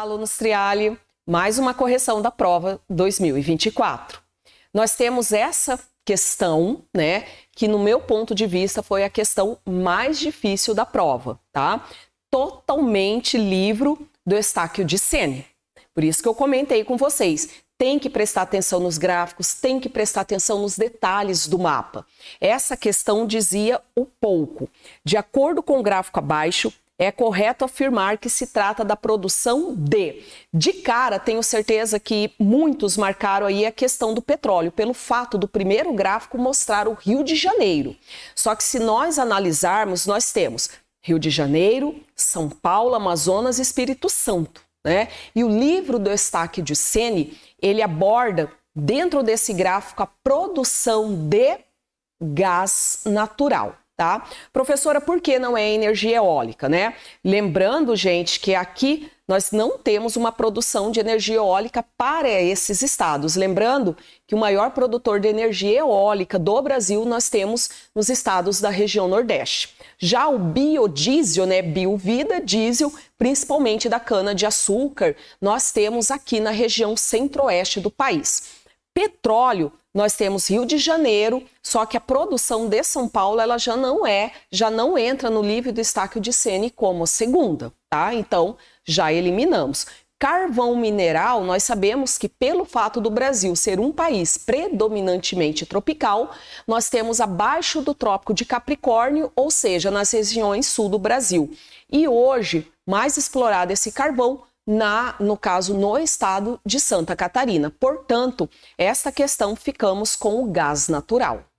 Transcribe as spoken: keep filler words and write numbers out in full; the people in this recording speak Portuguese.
alunos Triali, mais uma correção da prova dois mil e vinte e quatro. Nós temos essa questão, né, que no meu ponto de vista foi a questão mais difícil da prova, tá? Totalmente livro do Estácio de Sêne. Por isso que eu comentei com vocês, tem que prestar atenção nos gráficos, tem que prestar atenção nos detalhes do mapa. Essa questão dizia o pouco. De acordo com o gráfico abaixo, é correto afirmar que se trata da produção de... De cara, tenho certeza que muitos marcaram aí a questão do petróleo, pelo fato do primeiro gráfico mostrar o Rio de Janeiro. Só que se nós analisarmos, nós temos Rio de Janeiro, São Paulo, Amazonas e Espírito Santo, né? E o livro do Estácio de Sêne, ele aborda, dentro desse gráfico, a produção de gás natural, tá? Professora, por que não é energia eólica, né? Lembrando, gente, que aqui nós não temos uma produção de energia eólica para esses estados. Lembrando que o maior produtor de energia eólica do Brasil nós temos nos estados da região Nordeste. Já o biodiesel, né, biovida, diesel, principalmente da cana-de-açúcar, nós temos aqui na região centro-oeste do país. Petróleo, nós temos Rio de Janeiro, só que a produção de São Paulo, ela já não é, já não entra no livro do Estácio de Sêne como segunda, tá? Então, já eliminamos. Carvão mineral, nós sabemos que pelo fato do Brasil ser um país predominantemente tropical, nós temos abaixo do Trópico de Capricórnio, ou seja, nas regiões sul do Brasil. E hoje, mais explorado esse carvão, na, no caso, no estado de Santa Catarina. Portanto, esta questão ficamos com o gás natural.